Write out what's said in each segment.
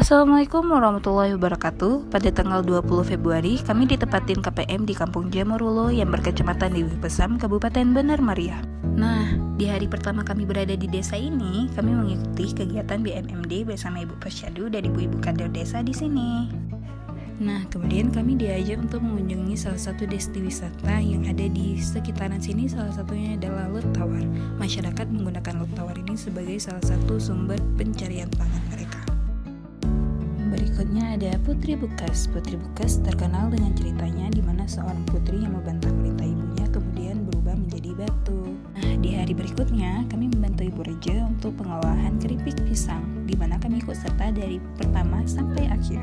Assalamualaikum warahmatullahi wabarakatuh. Pada tanggal 20 Februari, kami ditempatin KPM di Kampung Jamur Uluh yang berkecamatan di Wipesam, Kabupaten Bener Meriah. Nah, di hari pertama kami berada di desa ini, kami mengikuti kegiatan BMMD bersama Ibu Persyadu dan ibu-ibu kader desa di sini. Nah, kemudian kami diajak untuk mengunjungi salah satu destinasi wisata yang ada di sekitaran sini, salah satunya adalah Laut Tawar. Masyarakat menggunakan Laut Tawar ini sebagai salah satu sumber pencarian pangan mereka. Berikutnya ada Putri Bukas. Putri Bukas terkenal dengan ceritanya di mana seorang putri yang membantah perintah ibunya kemudian berubah menjadi batu. Nah, di hari berikutnya kami membantu Ibu Reja untuk pengolahan keripik pisang, di mana kami ikut serta dari pertama sampai akhir.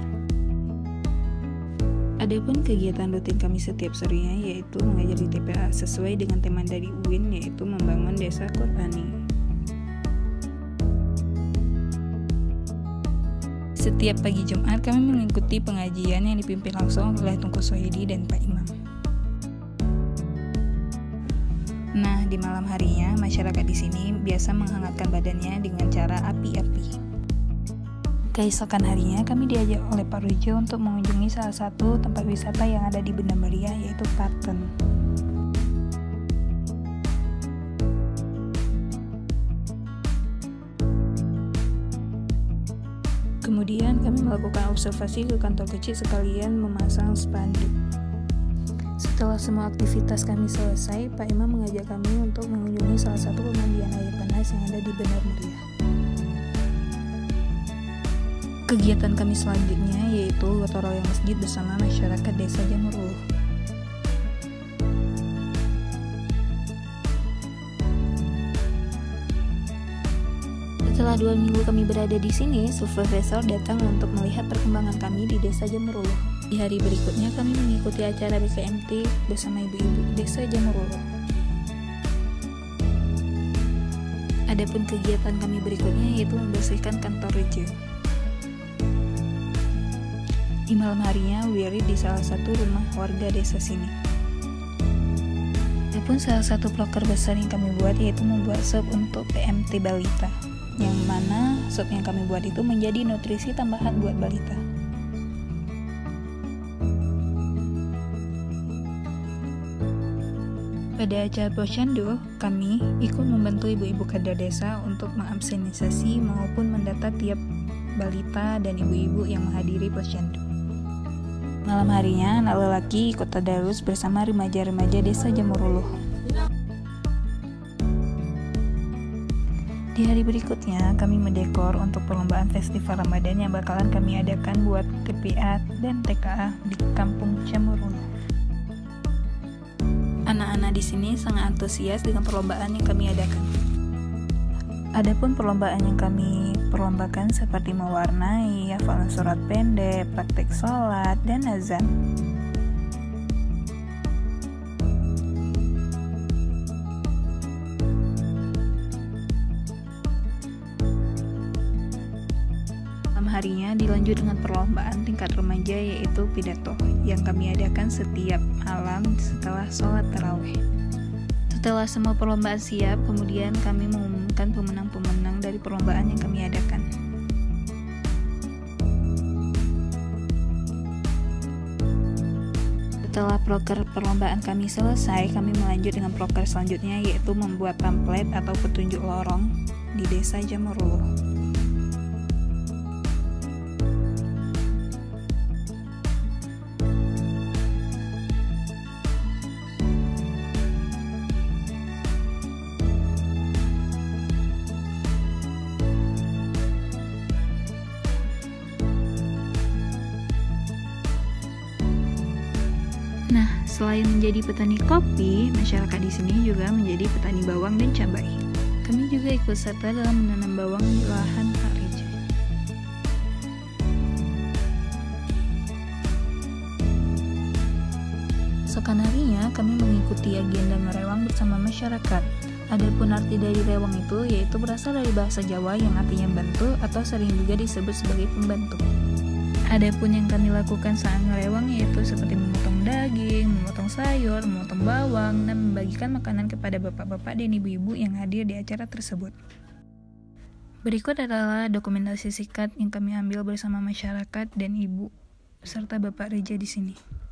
Adapun kegiatan rutin kami setiap sorenya yaitu mengajar di TPA sesuai dengan tema dari UIN yaitu membangun desa Qurani. Setiap pagi Jumat kami mengikuti pengajian yang dipimpin langsung oleh Tunku Suhedi dan Pak Imam. Nah, di malam harinya masyarakat di sini biasa menghangatkan badannya dengan cara api-api. Keesokan harinya kami diajak oleh Pak Rujo untuk mengunjungi salah satu tempat wisata yang ada di Bener Meriah yaitu Paten. Kemudian kami melakukan observasi ke kantor kecil sekalian memasang spanduk. Setelah semua aktivitas kami selesai, Pak Imam mengajak kami untuk mengunjungi salah satu pemandian air panas yang ada di Bener Meriah. Kegiatan kami selanjutnya yaitu gotong royong masjid bersama masyarakat Desa Jamur Uluh. Setelah 2 minggu kami berada di sini, supervisor datang untuk melihat perkembangan kami di Desa Jamur Uluh. Di hari berikutnya kami mengikuti acara BKMT bersama ibu-ibu Desa Jamur Uluh. Adapun kegiatan kami berikutnya yaitu membersihkan kantor reja. Di malam harinya, wirid di salah satu rumah warga desa sini. Adapun salah satu proker besar yang kami buat yaitu membuat sup untuk PMT balita, yang mana sup yang kami buat itu menjadi nutrisi tambahan buat balita. Pada acara Posyandu, kami ikut membantu ibu-ibu kader desa untuk mengabsenisasi maupun mendata tiap balita dan ibu-ibu yang menghadiri Posyandu. Malam harinya, anak lelaki ikut tadarus bersama remaja-remaja Desa Jamur Uluh. Di hari berikutnya, kami mendekor untuk perlombaan festival Ramadan yang bakalan kami adakan buat TPA dan TKA di Kampung Cemurun. Anak-anak di sini sangat antusias dengan perlombaan yang kami adakan. Adapun perlombaan yang kami perlombakan seperti mewarnai, hafalan surat pendek, praktek sholat, dan azan. Malam harinya dilanjut dengan perlombaan tingkat remaja yaitu pidato yang kami adakan setiap malam setelah sholat tarawih. Setelah semua perlombaan siap, kemudian kami mengumumkan pemenang-pemenang dari perlombaan yang kami adakan. Setelah proker perlombaan kami selesai, kami melanjut dengan proker selanjutnya yaitu membuat pamflet atau petunjuk lorong di Desa Jamur Uluh. Selain menjadi petani kopi, masyarakat di sini juga menjadi petani bawang dan cabai. Kami juga ikut serta dalam menanam bawang di lahan Pak Rujo. Sekan harinya, kami mengikuti agenda merewang bersama masyarakat. Adapun arti dari rewang itu yaitu berasal dari bahasa Jawa yang artinya bantu atau sering juga disebut sebagai pembantu. Adapun yang kami lakukan saat merewang yaitu seperti memotong daging, memotong sayur, memotong bawang, dan membagikan makanan kepada bapak-bapak dan ibu-ibu yang hadir di acara tersebut. Berikut adalah dokumentasi singkat yang kami ambil bersama masyarakat dan ibu serta Bapak Reja di sini.